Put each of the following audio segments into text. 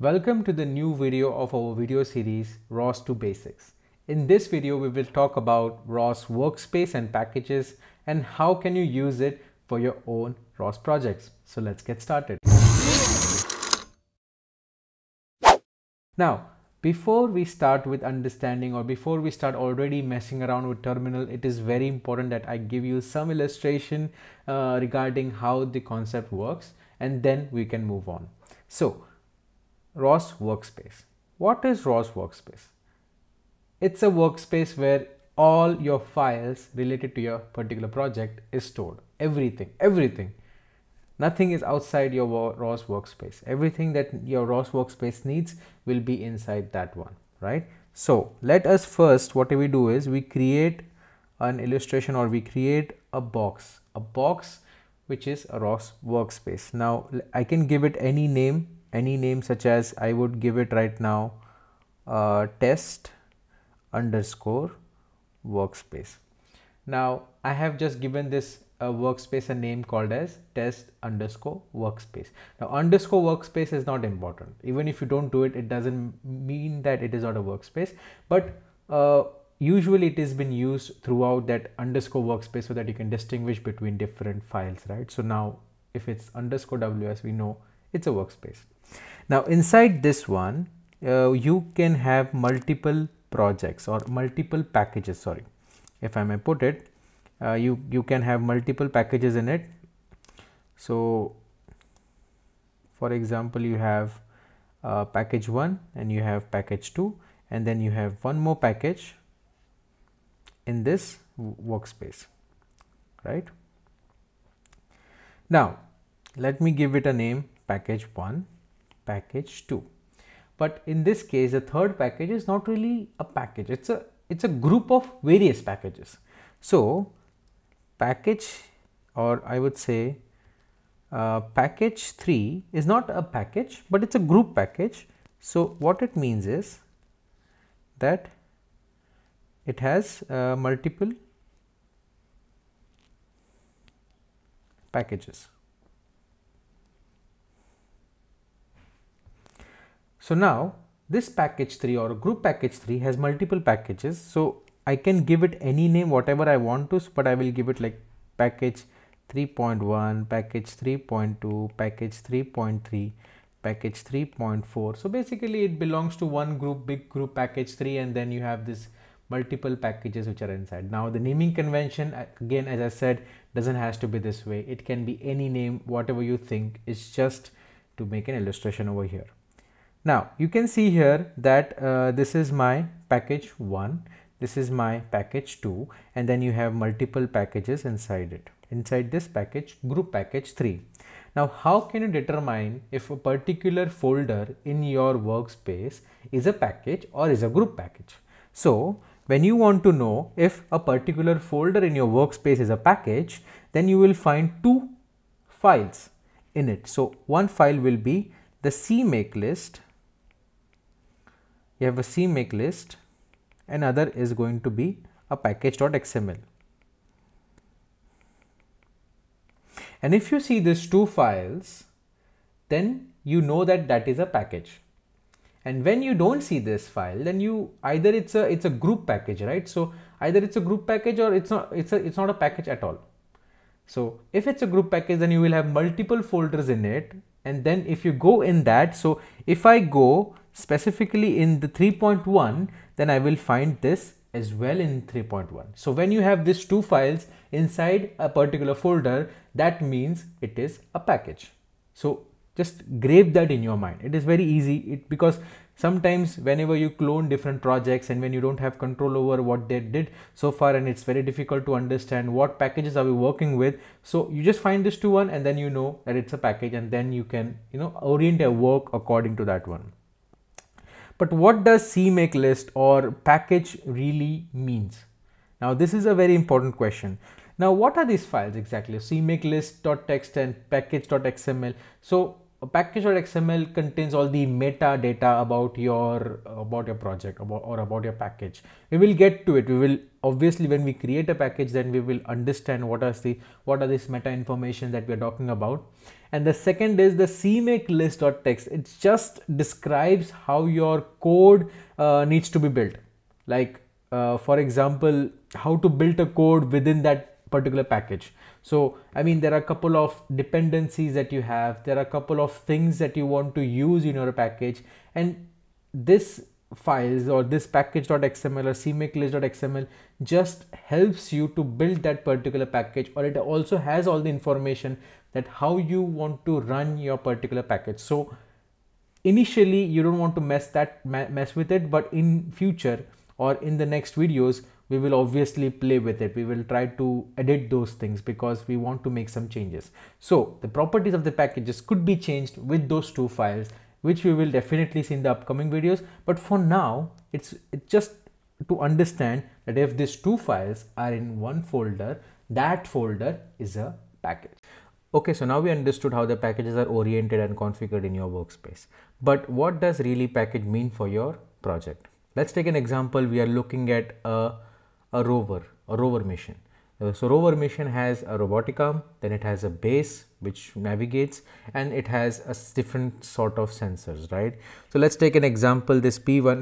Welcome to the new video of our video series ROS2 Basics. In this video we will talk about ROS workspace and packages and how can you use it for your own ROS projects. So let's get started. Now before we start with understanding or before we start already messing around with terminal, it is very important that I give you some illustration regarding how the concept works, and then we can move on. So ROS workspace. What is ROS workspace? It's a workspace where all your files related to your particular project is stored. Everything. Nothing is outside your ROS workspace. Everything that your ROS workspace needs will be inside that one, right? So let us first, what we do is we create an illustration, or we create a box which is a ROS workspace. Now I can give it any name. Any name, such as I would give it right now test_workspace. Now I have just given this workspace a name called as test_workspace. Now _workspace is not important. Even if you don't do it, it doesn't mean that it is not a workspace, but usually it has been used throughout that _workspace so that you can distinguish between different files, right? So now if it's _ws, we know it's a workspace. Now inside this one you can have multiple projects or multiple packages, sorry if I may put it, you can have multiple packages in it. So for example, you have package 1 and you have package 2, and then you have one more package in this workspace, right? Now let me give it a name, package 1, package 2. But in this case, the third package is not really a package. It's a group of various packages. So package, or I would say package 3 is not a package, but it's a group package. So what it means is that it has multiple packages. So now this package 3 or group package 3 has multiple packages. So I can give it any name, whatever I want to, but I will give it like package 3.1, package 3.2, package 3.3, package 3.4. So basically it belongs to one group, big group, package 3, and then you have this multiple packages which are inside. Now the naming convention, again, as I said, doesn't have to be this way. It can be any name, whatever you think. It's just to make an illustration over here. Now you can see here that this is my package 1, this is my package 2, and then you have multiple packages inside it, inside this package, group package 3. Now how can you determine if a particular folder in your workspace is a package or is a group package? So when you want to know if a particular folder in your workspace is a package, then you will find two files in it. So one file will be the CMakeList. You have a CMake list, another is going to be a package.xml. And if you see these two files, then you know that that is a package. And when you don't see this file, then you either it's a group package, right? So either it's a group package or it's not a package at all. So if it's a group package, then you will have multiple folders in it. And then if you go in that, so if I go specifically in the 3.1, then I will find this as well in 3.1. So when you have these two files inside a particular folder, that means it is a package. So just grave that in your mind. It is very easy, because sometimes whenever you clone different projects and when you don't have control over what they did so far, and it's very difficult to understand what packages are we working with. So you just find this two one, and then you know that it's a package, and then you can, you know, orient your work according to that one. But what does CMakeList or package really means? Now this is a very important question. Now what are these files exactly? CMakeList.txt and package.xml. So a package.xml contains all the metadata about your project or about your package. We will get to it. We will obviously, when we create a package, then we will understand what are this meta information that we are talking about. And the second is the CMakeLists.txt. It just describes how your code needs to be built. Like for example, how to build a code within that particular package. So I mean, there are a couple of dependencies that you have, there are a couple of things that you want to use in your package, and this files or this package.xml or CMakeLists.xml just helps you to build that particular package, or it also has all the information that how you want to run your particular package. So initially you don't want to mess with it, but in future or in the next videos we will obviously play with it. We will try to edit those things because we want to make some changes. So the properties of the packages could be changed with those two files, which we will definitely see in the upcoming videos. But for now, it's just to understand that if these two files are in one folder, that folder is a package. Okay, so now we understood how the packages are oriented and configured in your workspace. But what does really package mean for your project? Let's take an example. We are looking at a rover mission. So rover mission has a robotic arm, then it has a base which navigates, and it has a different sort of sensors, right? So let's take an example. This P1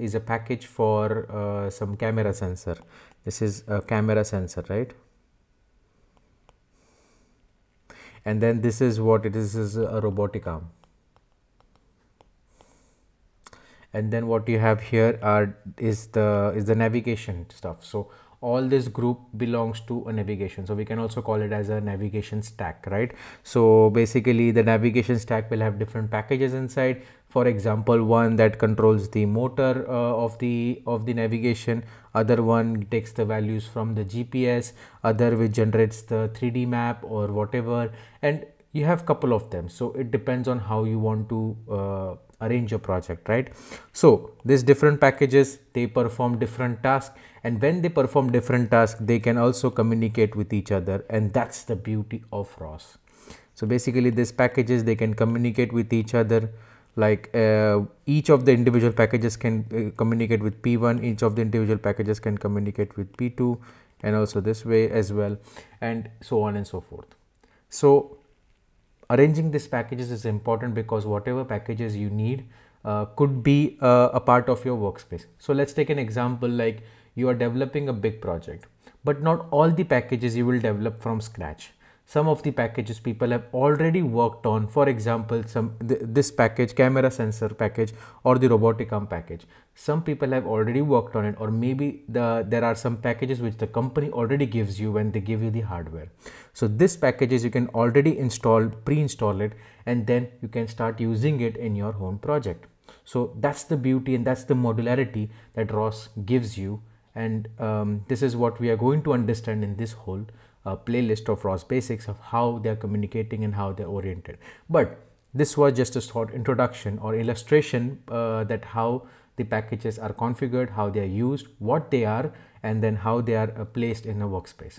is a package for some camera sensor. This is a camera sensor, right? And then this is what it is. This is a robotic arm. And then what you have here is the navigation stuff. So all this group belongs to a navigation. So we can also call it as a navigation stack, right? So basically the navigation stack will have different packages inside. For example, one that controls the motor of the navigation, other one takes the values from the GPS, other which generates the 3D map or whatever. And you have couple of them. So it depends on how you want to arrange your project, right? So these different packages, they perform different tasks, and when they perform different tasks, they can also communicate with each other, and that's the beauty of ROS. So basically these packages, they can communicate with each other, like each of the individual packages can communicate with P1, each of the individual packages can communicate with P2, and also this way as well, and so on and so forth. So arranging these packages is important because whatever packages you need could be a part of your workspace. So let's take an example, like you are developing a big project, but not all the packages you will develop from scratch. Some of the packages people have already worked on, for example, this package, camera sensor package, or the robotic arm package. Some people have already worked on it, or maybe there are some packages which the company already gives you when they give you the hardware. So these packages you can already install, pre-install it, and then you can start using it in your own project. So that's the beauty and that's the modularity that ROS gives you. And this is what we are going to understand in this whole playlist of ROS basics, of how they are communicating and how they are oriented. But this was just a short introduction or illustration that how the packages are configured, how they are used, what they are, and then how they are placed in a workspace.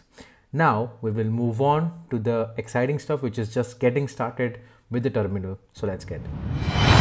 Now we will move on to the exciting stuff, which is just getting started with the terminal. So let's get it.